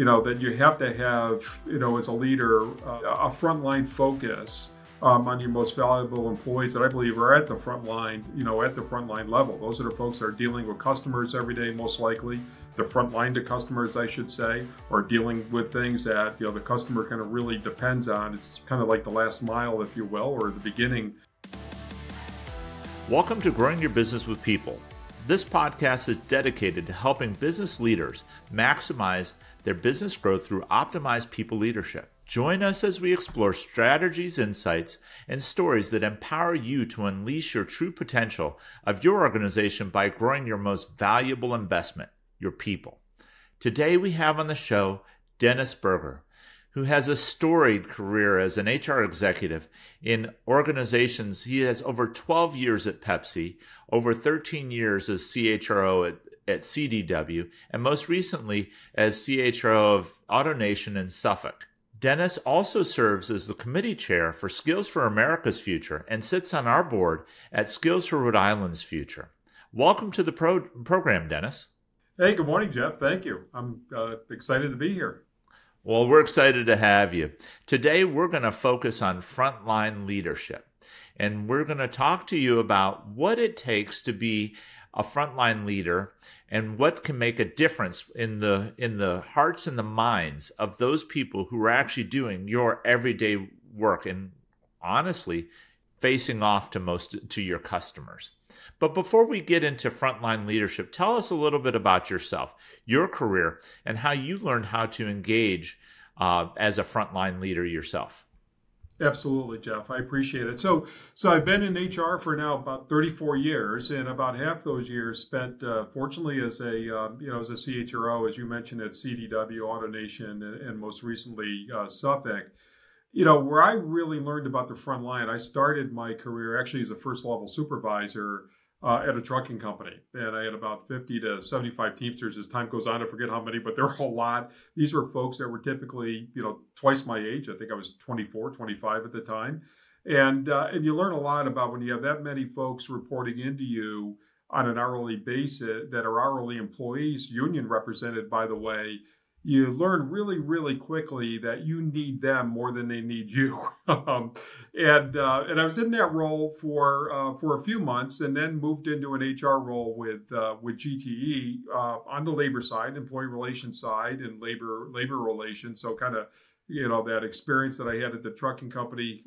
you know, that you have to have, you know, as a leader, a frontline focus on your most valuable employees that I believe are at the front line, you know, at the frontline level. Those are the folks that are dealing with customers every day, most likely, the front line to customers, I should say, or dealing with things that, you know, the customer kind of really depends on. It's kind of like the last mile, if you will, or the beginning. Welcome to Growing Your Business with People. This podcast is dedicated to helping business leaders maximize their business growth through optimized people leadership. Join us as we explore strategies, insights, and stories that empower you to unleash your true potential of your organization by growing your most valuable investment, your people. Today we have on the show Dennis Berger, who has a storied career as an HR executive in organizations. He has over 12 years at Pepsi, over 13 years as CHRO at CDW, and most recently as CHRO of AutoNation in Suffolk. Dennis also serves as the committee chair for Skills for America's Future and sits on our board at Skills for Rhode Island's Future. Welcome to the program, Dennis. Hey, good morning, Jeff. Thank you. I'm excited to be here. Well, we're excited to have you. Today, we're going to focus on frontline leadership, and we're going to talk to you about what it takes to be a frontline leader and what can make a difference in the hearts and the minds of those people who are actually doing your everyday work and honestly facing off to your customers. But before we get into frontline leadership, tell us a little bit about yourself, your career, and how you learned how to engage as a frontline leader yourself. Absolutely, Jeff. I appreciate it. So I've been in HR for now about 34 years, and about half those years spent, fortunately, as a CHRO, as you mentioned, at CDW, AutoNation, and most recently Suffolk. You know, where I really learned about the front line, I started my career actually as a first-level supervisor at a trucking company, and I had about 50 to 75 Teamsters. As time goes on, I forget how many, but there were a whole lot. These were folks that were typically, you know, twice my age. I think I was 24, 25 at the time. And you learn a lot about when you have that many folks reporting into you on an hourly basis that are hourly employees, union represented, by the way. You learn really, really quickly that you need them more than they need you. And I was in that role for a few months, and then moved into an HR role with GTE on the labor side, employee relations side, and labor relations. So kind of, you know, that experience that I had at the trucking company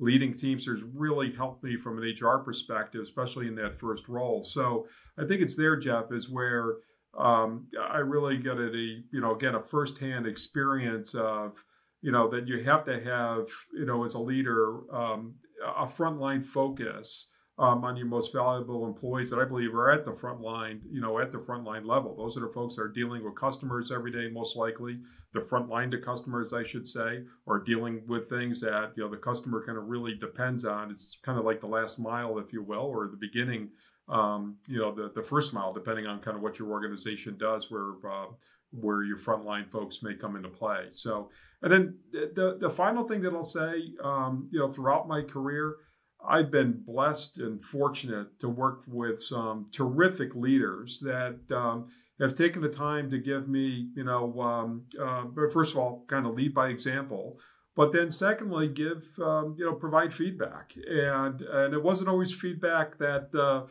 leading Teamsters really helped me from an HR perspective, especially in that first role. So I think it's there, Jeff, is where I really got a firsthand experience of, you know, that you have to have, you know, as a leader, a frontline focus on your most valuable employees that I believe are at the front line, you know, at the frontline level. Those are the folks that are dealing with customers every day, most likely, the front line to customers, I should say, or dealing with things that, you know, the customer kind of really depends on. It's kind of like the last mile, if you will, or the beginning. The first mile, depending on kind of what your organization does, where your frontline folks may come into play. So, and then the final thing that I'll say, throughout my career, I've been blessed and fortunate to work with some terrific leaders that have taken the time to give me, you know, first of all, kind of lead by example. But then secondly, provide feedback. And it wasn't always feedback that, that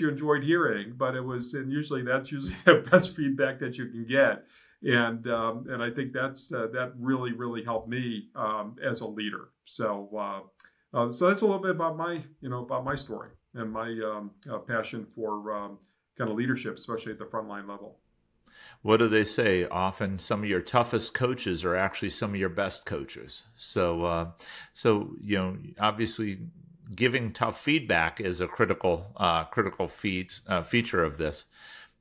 you enjoyed hearing, but it was, and usually that's usually the best feedback that you can get. And I think that's, that really, really helped me as a leader. So that's a little bit about my story and my passion for kind of leadership, especially at the frontline level. What do they say? Often some of your toughest coaches are actually some of your best coaches. So obviously giving tough feedback is a critical feature of this.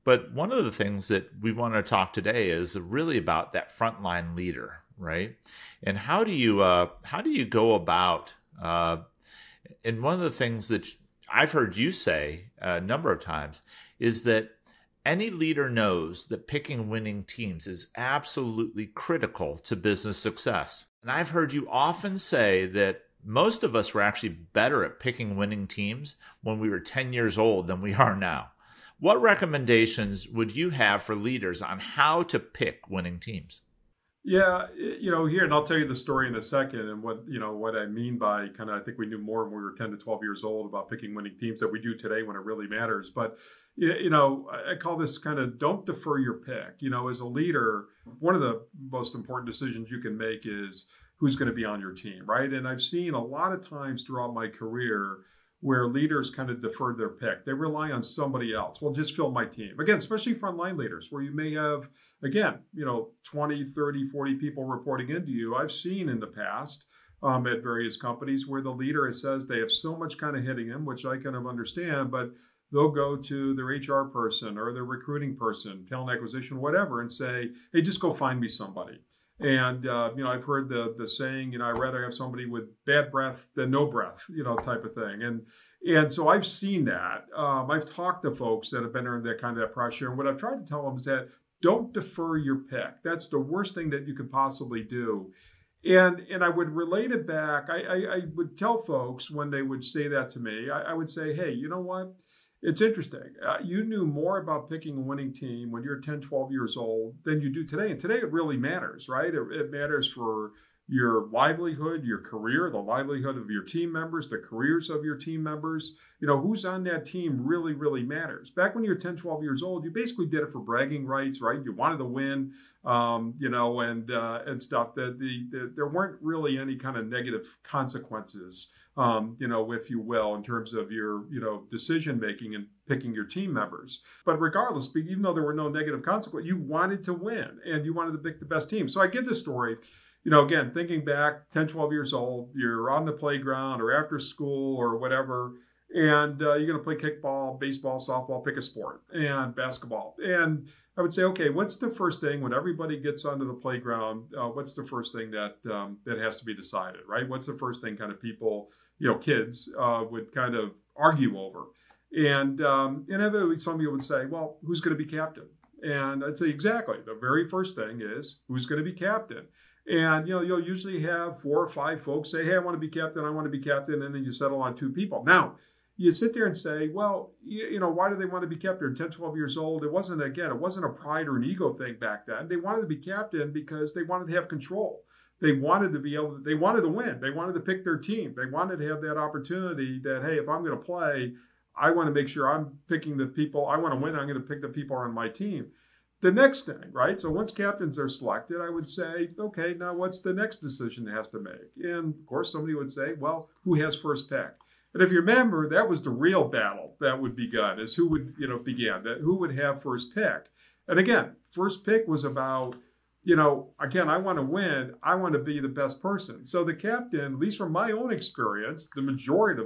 But one of the things that we want to talk today is really about that frontline leader, right? And how do you go about? And one of the things that I've heard you say a number of times is that any leader knows that picking winning teams is absolutely critical to business success. And I've heard you often say that most of us were actually better at picking winning teams when we were 10 years old than we are now. What recommendations would you have for leaders on how to pick winning teams? Yeah, you know, here, and I'll tell you the story in a second, and what I mean by kind of, I think we knew more when we were 10 to 12 years old about picking winning teams that we do today when it really matters. But, you know, I call this kind of don't defer your pick. You know, as a leader, one of the most important decisions you can make is who's going to be on your team, right? And I've seen a lot of times throughout my career where leaders kind of defer their pick. They rely on somebody else. Well, just fill my team. Again, especially frontline leaders where you may have, again, you know, 20, 30, 40 people reporting into you. I've seen in the past at various companies where the leader says they have so much kind of hitting them, which I kind of understand, but they'll go to their HR person or their recruiting person, talent acquisition, whatever, and say, hey, just go find me somebody. And, you know, I've heard the saying, you know, I'd rather have somebody with bad breath than no breath, you know, type of thing. And so I've seen that. I've talked to folks that have been under that kind of pressure. And what I've tried to tell them is that don't defer your pick. That's the worst thing that you could possibly do. And I would relate it back. I would tell folks when they would say that to me, I would say, hey, you know what? It's interesting. You knew more about picking a winning team when you're 10, 12 years old than you do today. And today it really matters, right? It matters for your livelihood, your career, the livelihood of your team members, the careers of your team members. You know, who's on that team really, really matters. Back when you were 10, 12 years old, you basically did it for bragging rights, right? You wanted to win, you know, and stuff. There weren't really any kind of negative consequences, you know, if you will, in terms of your, you know, decision making and picking your team members. But regardless, even though there were no negative consequences, you wanted to win and you wanted to pick the best team. So I give this story, you know, again, thinking back 10, 12 years old, you're on the playground or after school or whatever, and you're going to play kickball, baseball, softball, pick a sport, and basketball. And I would say, okay, what's the first thing when everybody gets onto the playground, what's the first thing that that has to be decided, right? What's the first thing kind of people, you know, kids would kind of argue over? And inevitably, some people would say, well, who's going to be captain? And I'd say, exactly. The very first thing is, who's going to be captain? And, you know, you'll usually have 4 or 5 folks say, hey, I want to be captain. I want to be captain. And then you settle on 2 people. Now, you sit there and say, well, you know, why do they want to be captain? 10, 12 years old. It wasn't a pride or an ego thing back then. They wanted to be captain because they wanted to have control. They wanted to be able to, they wanted to win. They wanted to pick their team. They wanted to have that opportunity that, hey, if I'm going to play, I want to make sure I'm picking the people. I want to win. I'm going to pick the people on my team. The next thing, right? So once captains are selected, I would say, okay, now what's the next decision they have to make? And of course, somebody would say, well, who has first pick? And if you remember, that was the real battle that would begun, is who would, you know, begin, that who would have first pick. And again, first pick was about, you know, again, I want to win. I want to be the best person. So the captain, at least from my own experience, the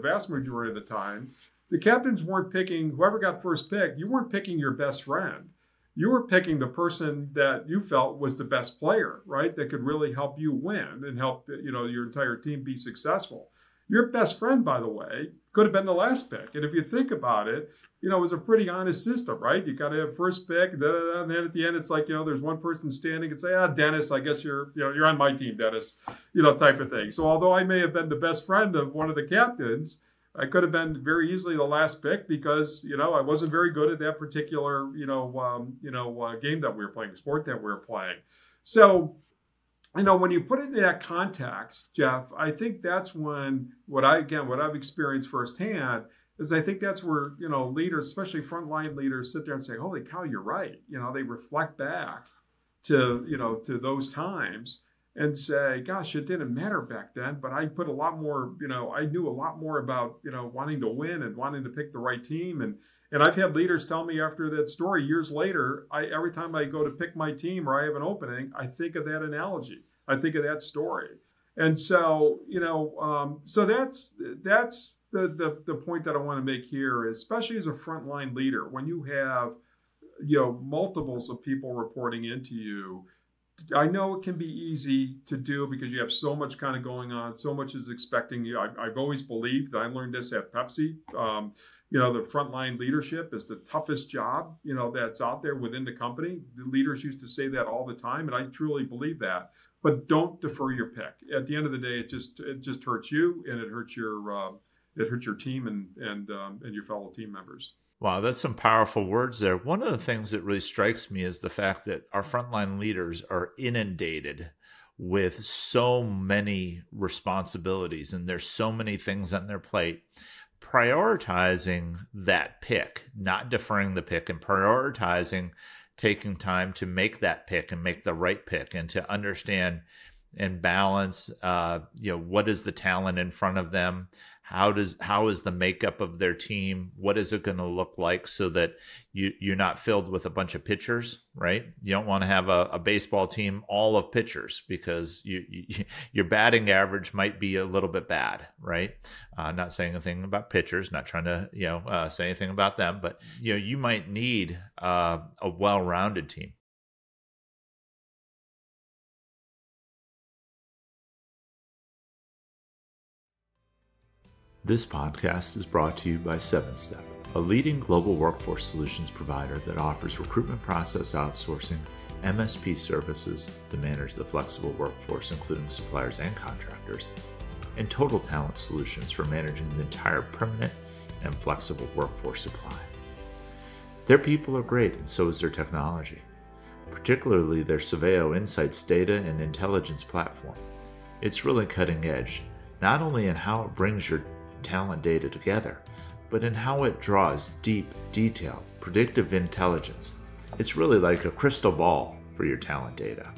vast majority of the time, the captains weren't picking, whoever got first pick, you weren't picking your best friend. You were picking the person that you felt was the best player, right? That could really help you win and help, you know, your entire team be successful. Your best friend, by the way, could have been the last pick. And if you think about it, you know, it was a pretty honest system, right? You got to have first pick, and then at the end, it's like, you know, there's one person standing and say, Dennis, I guess you're on my team, Dennis, you know, type of thing. So although I may have been the best friend of one of the captains, I could have been very easily the last pick because, you know, I wasn't very good at that particular, game that we were playing, sport that we were playing. So, you know, when you put it in that context, Jeff, I think that's when what I've experienced firsthand is I think that's where, you know, leaders, especially frontline leaders, sit there and say, holy cow, you're right. You know, they reflect back to, you know, to those times and say, gosh, it didn't matter back then, but I put a lot more, you know, I knew a lot more about, you know, wanting to win and wanting to pick the right team. And I've had leaders tell me after that story years later, every time I go to pick my team or I have an opening, I think of that analogy. I think of that story. And so, you know, so that's the point that I want to make here, especially as a frontline leader, when you have, you know, multiples of people reporting into you, I know it can be easy to do because you have so much kind of going on. So much is expecting you. I've always believed, I learned this at Pepsi, you know, the frontline leadership is the toughest job, you know, that's out there within the company. The leaders used to say that all the time, and I truly believe that. But don't defer your pick. At the end of the day, it just hurts you, and it hurts your team and your fellow team members. Wow, that's some powerful words there. One of the things that really strikes me is the fact that our frontline leaders are inundated with so many responsibilities, and there's so many things on their plate. Prioritizing that pick, not deferring the pick, and prioritizing taking time to make that pick and make the right pick, and to understand and balance, what is the talent in front of them? How is the makeup of their team? What is it going to look like so that you're not filled with a bunch of pitchers, right? You don't want to have a baseball team all of pitchers, because your batting average might be a little bit bad, right? Not saying anything about pitchers, not trying to say anything about them, but you might need a well-rounded team. This podcast is brought to you by Seven Step, a leading global workforce solutions provider that offers recruitment process outsourcing, MSP services to manage the flexible workforce, including suppliers and contractors, and total talent solutions for managing the entire permanent and flexible workforce supply. Their people are great, and so is their technology, particularly their Surveyo Insights data and intelligence platform. It's really cutting edge, not only in how it brings your talent data together, but in how it draws deep, detailed, predictive intelligence. It's really like a crystal ball for your talent data.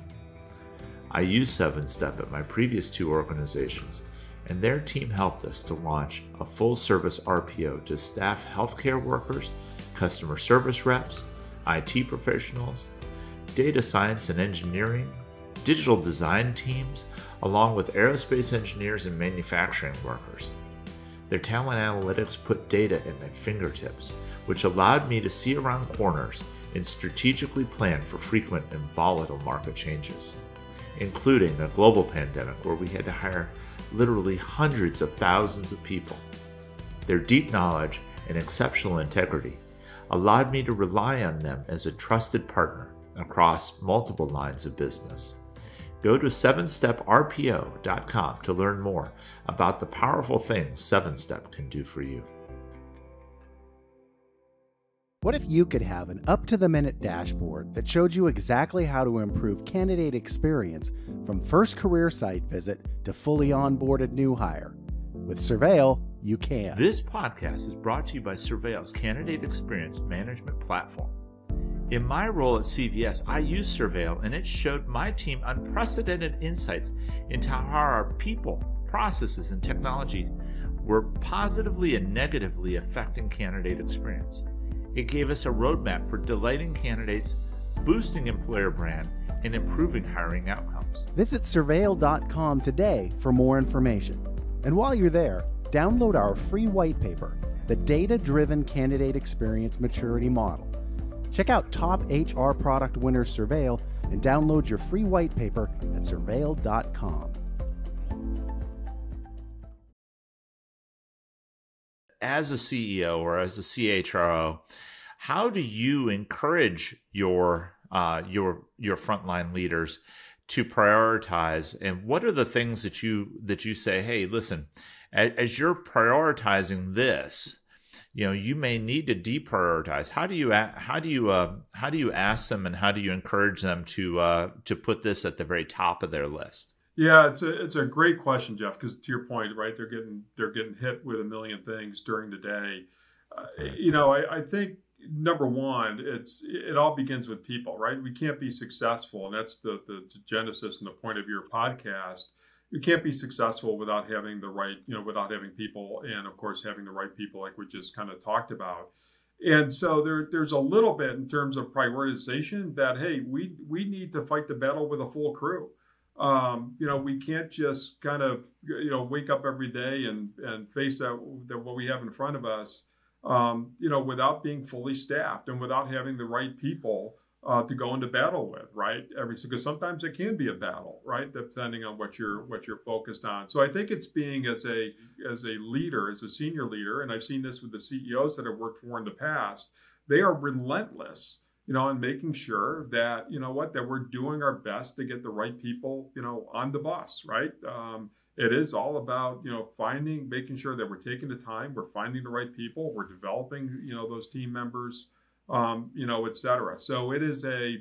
I used Seven Step at my previous two organizations, and their team helped us to launch a full-service RPO to staff healthcare workers, customer service reps, IT professionals, data science and engineering, digital design teams, along with aerospace engineers and manufacturing workers. Their talent analytics put data at my fingertips, which allowed me to see around corners and strategically plan for frequent and volatile market changes, including a global pandemic where we had to hire literally hundreds of thousands of people. Their deep knowledge and exceptional integrity allowed me to rely on them as a trusted partner across multiple lines of business. Go to 7steprpo.com to learn more about the powerful things 7 Step can do for you. What if you could have an up-to-the-minute dashboard that showed you exactly how to improve candidate experience from first career site visit to fully onboarded new hire? With Surveil, you can. This podcast is brought to you by Surveil's Candidate Experience Management Platform. In my role at CVS, I used Surveil, and it showed my team unprecedented insights into how our people, processes, and technology were positively and negatively affecting candidate experience. It gave us a roadmap for delighting candidates, boosting employer brand, and improving hiring outcomes. Visit Surveil.com today for more information. And while you're there, download our free white paper, The Data-Driven Candidate Experience Maturity Model. Check out top HR product winners Surveil and download your free white paper at surveil.com. As a CEO or as a CHRO, how do you encourage your frontline leaders to prioritize? And what are the things that you say, hey, listen, as you're prioritizing this, you may need to deprioritize. How do you ask them, and how do you encourage them to put this at the very top of their list? Yeah, it's a great question, Jeff. Because to your point, right, they're getting hit with a million things during the day. Right. I think number one, it all begins with people, right? We can't be successful, and that's the genesis and the point of your podcast. You can't be successful without having the right, without having people, and of course having the right people, like we just kind of talked about. And so there's a little bit in terms of prioritization that, hey, we need to fight the battle with a full crew. We can't just kind of wake up every day and face that what we have in front of us, without being fully staffed and without having the right people to go into battle with, right? Because sometimes it can be a battle, right? Depending on what you're focused on. So I think it's being as a leader, as a senior leader, and I've seen this with the CEOs that I've worked for in the past, they are relentless you know, and making sure that, you know what, that we're doing our best to get the right people, you know, on the bus, right? It is all about, you know, finding, making sure that we're taking the time, we're finding the right people, we're developing, you know, those team members, you know, et cetera. So it is a,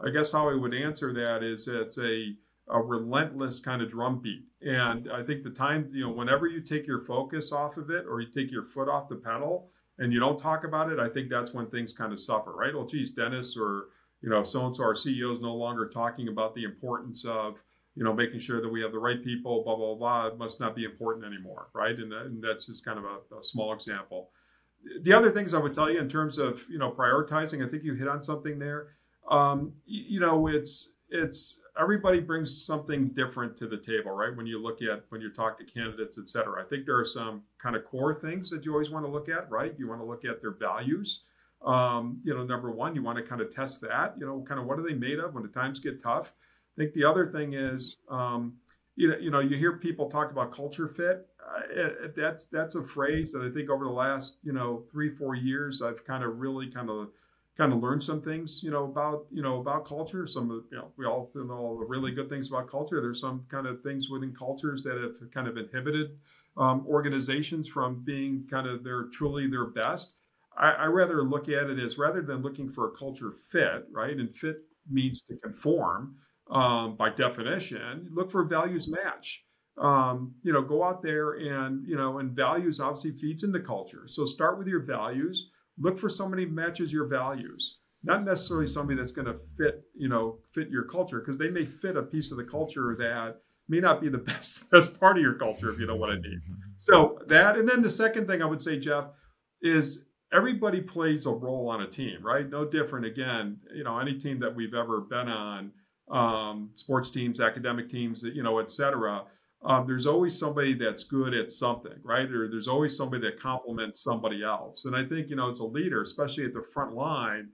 I guess how I would answer that is it's a relentless kind of drumbeat. And I think the time, you know, whenever you take your focus off of it or you take your foot off the pedal and you don't talk about it, I think that's when things kind of suffer, right? Well, geez, Dennis or, you know, so-and-so, our CEO is no longer talking about the importance of, you know, making sure that we have the right people, blah, blah, blah, it must not be important anymore, right? And that's just kind of a small example. The other things I would tell you in terms of, you know, prioritizing, I think you hit on something there. You know, it's everybody brings something different to the table, right? When you look at, when you talk to candidates, et cetera, I think there are some kind of core things that you always want to look at, right? You want to look at their values. You know, number one, you want to kind of test that, you know, kind of what are they made of when the times get tough? I think the other thing is, you know, you hear people talk about culture fit. That's a phrase that I think over the last, you know, 3-4 years, I've kind of really kind of learned some things, you know, about culture. Some of, you know, we all know all the really good things about culture. There's some kind of things within cultures that have kind of inhibited organizations from being kind of truly their best. I rather look at it as rather than looking for a culture fit, right? And fit means to conform. By definition, look for values match. You know, go out there and, you know, and values obviously feeds into culture. So start with your values, look for somebody who matches your values, not necessarily somebody that's going to fit, you know, fit your culture, because they may fit a piece of the culture that may not be the best part of your culture, if you know what I mean. So that, and then the second thing I would say, Jeff, is everybody plays a role on a team, right? No different, again, you know, any team that we've ever been on, sports teams, academic teams, you know, et cetera. There's always somebody that's good at something, right? Or there's always somebody that complements somebody else. And I think, you know, as a leader, especially at the front line,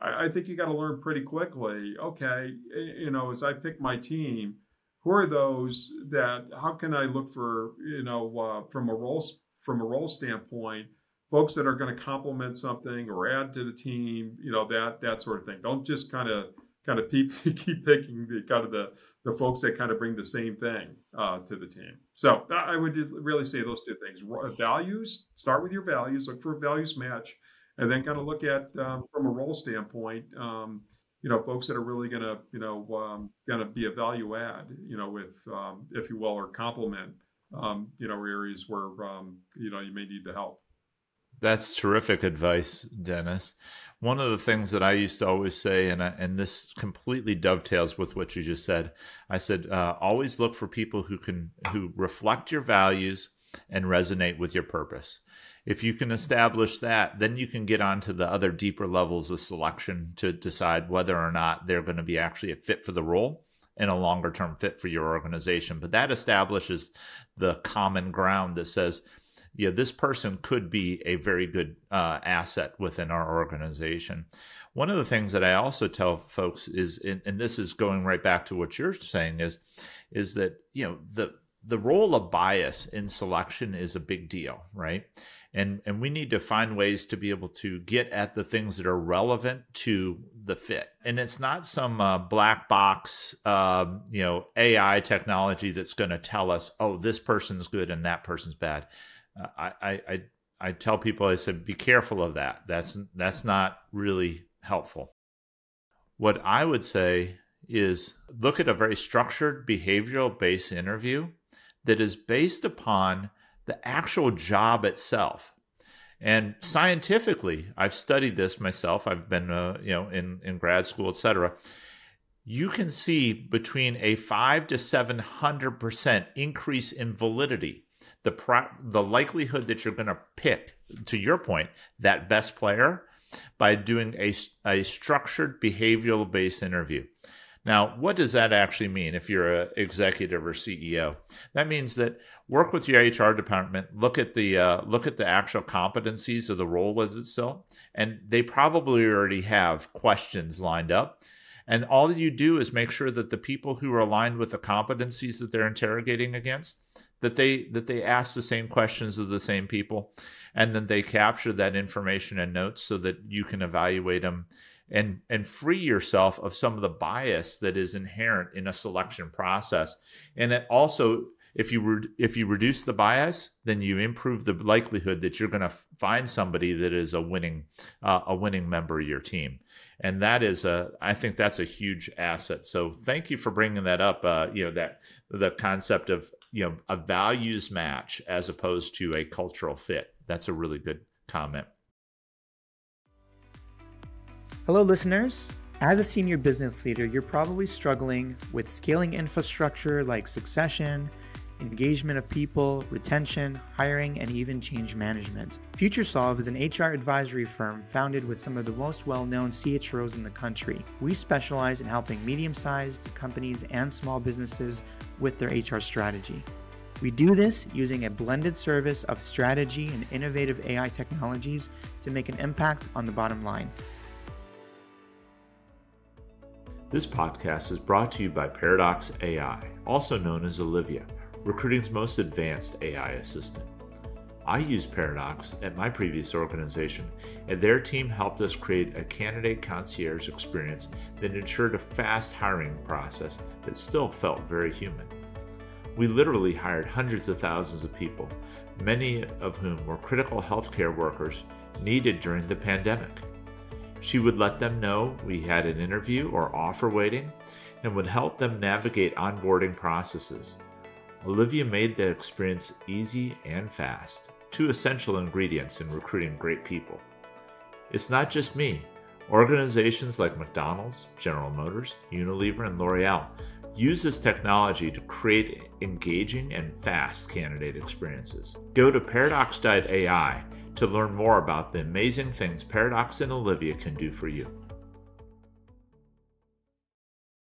I think you got to learn pretty quickly, okay, you know, as I pick my team, who are those that, how can I look for, you know, from a role standpoint, folks that are going to complement something or add to the team, you know, that sort of thing. Don't just kind of keep picking the folks that kind of bring the same thing to the team. So I would really say those two things: values. Start with your values. Look for a values match, and then kind of look at from a role standpoint. You know, folks that are really going to, you know, going to be a value add. You know, with if you will, or complement. You know, areas where you know, you may need the help. That's terrific advice, Dennis. One of the things that I used to always say, and this completely dovetails with what you just said, I said, always look for people who reflect your values and resonate with your purpose. If you can establish that, then you can get onto the other deeper levels of selection to decide whether or not they're going to be actually a fit for the role and a longer term fit for your organization. But that establishes the common ground that says, yeah, this person could be a very good asset within our organization. One of the things that I also tell folks is, and this is going right back to what you're saying, is that, you know, the role of bias in selection is a big deal, right? And we need to find ways to be able to get at the things that are relevant to the fit. And it's not some black box, you know, AI technology that's going to tell us, oh, this person's good and that person's bad. I tell people, I said, be careful of that. That's not really helpful. What I would say is look at a very structured behavioral-based interview that is based upon the actual job itself. And scientifically, I've studied this myself. I've been, you know, in grad school, et cetera. You can see between a 500 to 700% increase in validity. The likelihood that you're going to pick, to your point, that best player by doing a structured behavioral-based interview. Now, what does that actually mean if you're an executive or CEO? That means that work with your HR department, look at the actual competencies of the role as itself, and they probably already have questions lined up. And all you do is make sure that the people who are aligned with the competencies that they're interrogating against, that they ask the same questions of the same people, and then they capture that information and notes so that you can evaluate them and free yourself of some of the bias that is inherent in a selection process. And that also, if you reduce the bias, then you improve the likelihood that you're going to find somebody that is a winning member of your team. And that is I think that's a huge asset. So thank you for bringing that up. That the concept of a values match as opposed to a cultural fit. That's a really good comment. Hello, listeners. As a senior business leader, you're probably struggling with scaling infrastructure like succession, engagement of people, retention, hiring, and even change management. FutureSolve is an HR advisory firm founded with some of the most well-known CHROs in the country. We specialize in helping medium-sized companies and small businesses with their HR strategy. We do this using a blended service of strategy and innovative AI technologies to make an impact on the bottom line. This podcast is brought to you by Paradox AI, also known as Olivia, recruiting's most advanced AI assistant. I used Paradox at my previous organization, and their team helped us create a candidate concierge experience that ensured a fast hiring process that still felt very human. We literally hired hundreds of thousands of people, many of whom were critical healthcare workers needed during the pandemic. She would let them know we had an interview or offer waiting and would help them navigate onboarding processes. Olivia made the experience easy and fast, two essential ingredients in recruiting great people. It's not just me. Organizations like McDonald's, General Motors, Unilever, and L'Oreal use this technology to create engaging and fast candidate experiences. Go to paradox.ai to learn more about the amazing things Paradox and Olivia can do for you.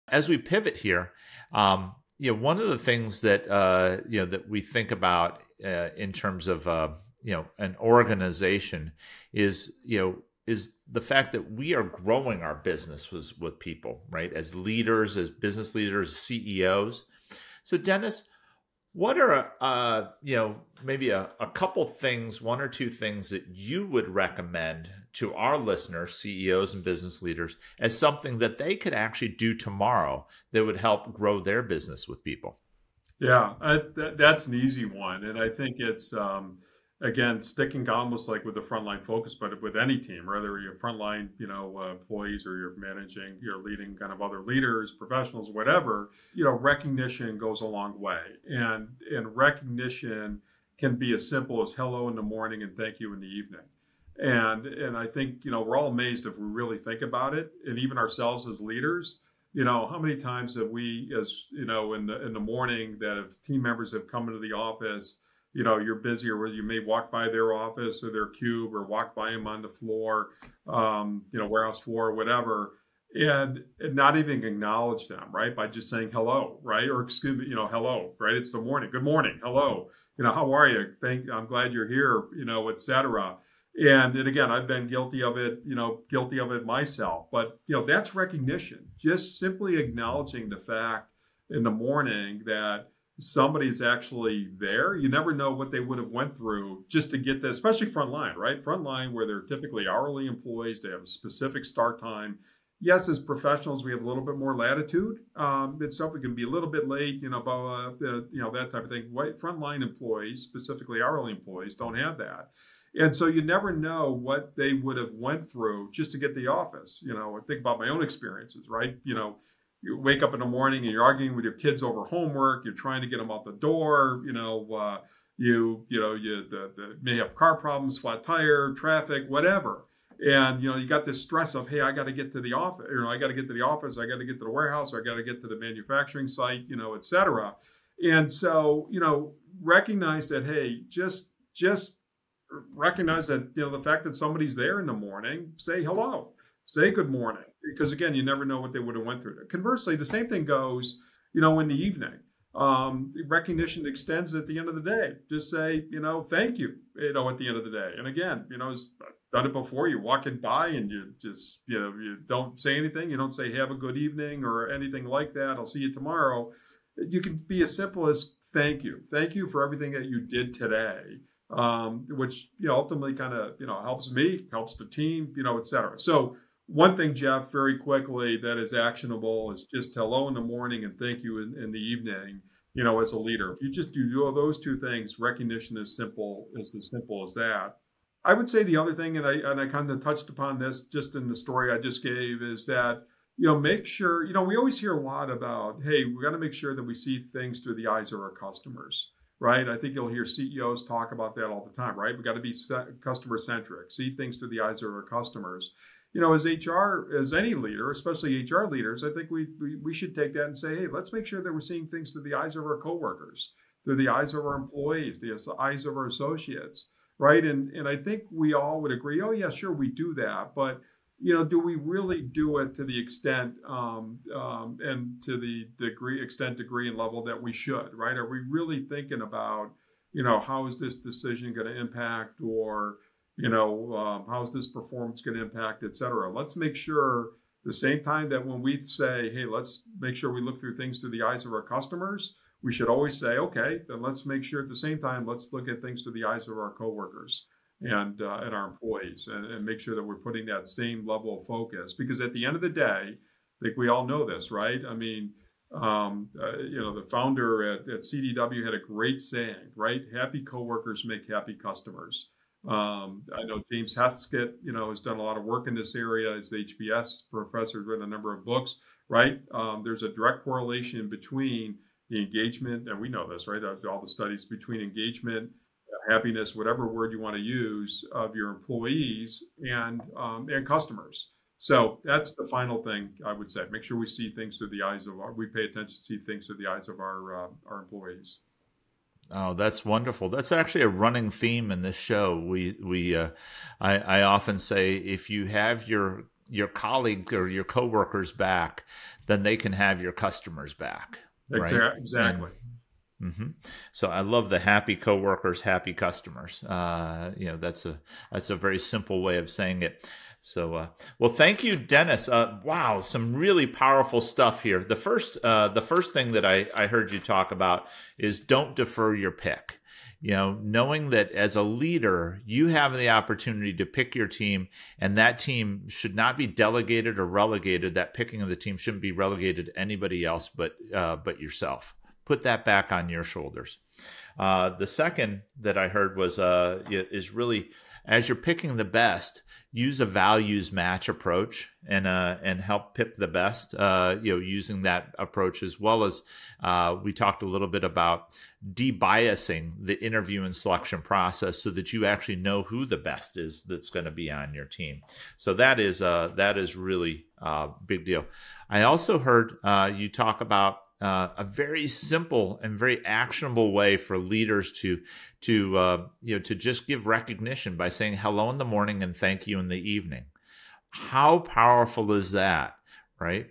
As we pivot here, one of the things that that we think about in terms of an organization is the fact that we are growing our business with people, right? As leaders, as business leaders, CEOs. So, Dennis, what are maybe a couple things, one or two things that you would recommend to our listeners, CEOs and business leaders, as something that they could actually do tomorrow that would help grow their business with people? Yeah, that's an easy one. And I think it's, again, sticking almost like with the frontline focus, but with any team, whether you're frontline employees or you're managing, you're leading kind of other leaders, professionals, whatever, recognition goes a long way. And recognition can be as simple as hello in the morning and thank you in the evening. And I think, we're all amazed if we really think about it. And even ourselves as leaders, how many times have we, as in the morning, that if team members have come into the office, you're busy, or you may walk by their office or their cube, or walk by them on the floor, warehouse floor or whatever, and not even acknowledge them, right? By just saying hello, right? Or excuse me, hello, right? It's the morning. Good morning. Hello. How are you? I'm glad you're here, et cetera. And again, I've been guilty of it myself, but that's recognition, just simply acknowledging the fact in the morning that somebody's actually there. You never know what they would have went through just to get that, especially frontline, right? Frontline, where they're typically hourly employees, they have a specific start time. Yes, as professionals, we have a little bit more latitude. It's stuff we can be a little bit late, that type of thing. White frontline employees, specifically hourly employees, don't have that. And so you never know what they would have went through just to get the office. I think about my own experiences, right? You wake up in the morning and you're arguing with your kids over homework. You're trying to get them out the door. You may have car problems, flat tire, traffic, whatever. And you got this stress of, hey, I got to get to the office. I got to get to the office. I got to get to the warehouse. I got to get to the manufacturing site. Et cetera. And so recognize that. Hey, just recognize that the fact that somebody's there in the morning. Say hello. Say good morning, because again, you never know what they would have went through. Conversely, the same thing goes, in the evening. The recognition extends at the end of the day. Just say, thank you, at the end of the day. And again, I've done it before. You're walking by and you just, you don't say anything. You don't say, have a good evening or anything like that. I'll see you tomorrow. You can be as simple as thank you. Thank you for everything that you did today. Which, ultimately kind of, helps me, helps the team, et cetera. So One thing, Jeff, very quickly that is actionable is just hello in the morning and thank you in the evening, you know, as a leader. If you just do all those two things, recognition is as simple as that. I would say the other thing, and I kind of touched upon this just in the story I just gave, is that, you know, make sure, you know, we always hear a lot about, hey, we got to make sure that we see things through the eyes of our customers, right? I think you'll hear CEOs talk about that all the time, right? We got to be customer centric, see things through the eyes of our customers. You know, as HR, as any leader, especially HR leaders, I think we should take that and say, hey, let's make sure that we're seeing things through the eyes of our coworkers, through the eyes of our employees, the eyes of our associates, right? And I think we all would agree, oh yeah, sure, we do that. But, you know, do we really do it to the extent and to the extent, degree and level that we should, right? Are we really thinking about, you know, how is this decision going to impact, or, you know, how's this performance going to impact, et cetera? Let's make sure the same time that when we say, hey, let's make sure we look through things through the eyes of our customers, we should always say, okay, then let's make sure at the same time, let's look at things through the eyes of our coworkers and our employees, and make sure that we're putting that same level of focus. Because at the end of the day, I think we all know this, right? I mean, you know, the founder at CDW had a great saying, right? Happy coworkers make happy customers. I know James Heskett, you know, has done a lot of work in this area. He's the HBS professor, written a number of books, right? There's a direct correlation between the engagement, and we know this, right? All the studies between engagement, happiness, whatever word you want to use, of your employees and customers. So that's the final thing I would say. Make sure we see things through the eyes of we pay attention to see things through the eyes of our employees. Oh, that's wonderful. That's actually a running theme in this show. I often say, if you have your colleague or your coworkers back, then they can have your customers back. Right? Exactly. Mm-hmm. So I love the happy coworkers, happy customers. You know, that's a very simple way of saying it. So, well, thank you, Dennis. Wow, some really powerful stuff here. The first thing that I heard you talk about is don't defer your pick. You know, knowing that as a leader, you have the opportunity to pick your team, and that team should not be delegated or relegated. That picking of the team shouldn't be relegated to anybody else but yourself. Put that back on your shoulders. The second that I heard was is really, as you're picking the best, use a values match approach and help pick the best. You know, using that approach, as well as we talked a little bit about de-biasing the interview and selection process so that you actually know who the best is that's going to be on your team. So that is really big deal. I also heard you talk about a very simple and very actionable way for leaders to just give recognition by saying hello in the morning and thank you in the evening. How powerful is that, right?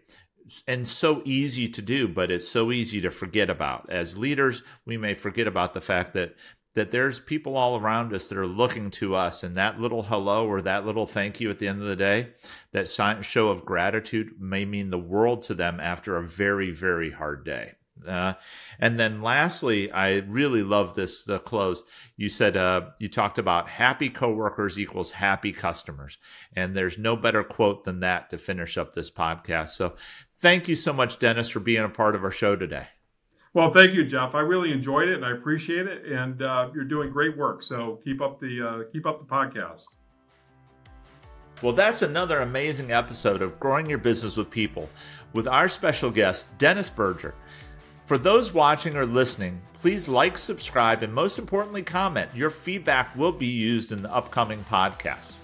And so easy to do, but it's so easy to forget about. As leaders, we may forget about the fact that there's people all around us that are looking to us, and that little hello or that little thank you at the end of the day, that show of gratitude may mean the world to them after a very, very hard day. And then lastly, I really love this, the close. You said, you talked about happy coworkers equals happy customers. And there's no better quote than that to finish up this podcast. So thank you so much, Dennis, for being a part of our show today. Well, thank you, Jeff. I really enjoyed it and I appreciate it. And you're doing great work. So keep up the podcast. Well, that's another amazing episode of Growing Your Business with People with our special guest, Dennis Berger. For those watching or listening, please like, subscribe, and most importantly, comment. Your feedback will be used in the upcoming podcasts.